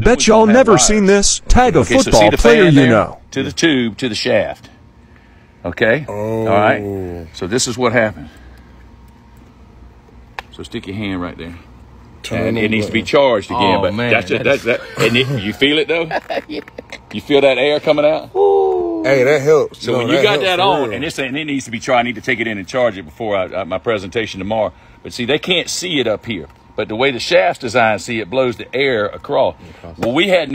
Bet y'all never seen this. Tag a football player you know. To the tube, to the shaft. Okay? Oh. All right? So this is what happened. So stick your hand right there. And it needs to be charged again. Oh, but man. That's it. You feel it, though? Yeah. You feel that air coming out? Ooh. Hey, that helps. So when you got that on, and this, and it needs to be tried, I need to take it in and charge it before my presentation tomorrow. But see, they can't see it up here. But the way the shaft's designed, see, it blows the air across. Well, we had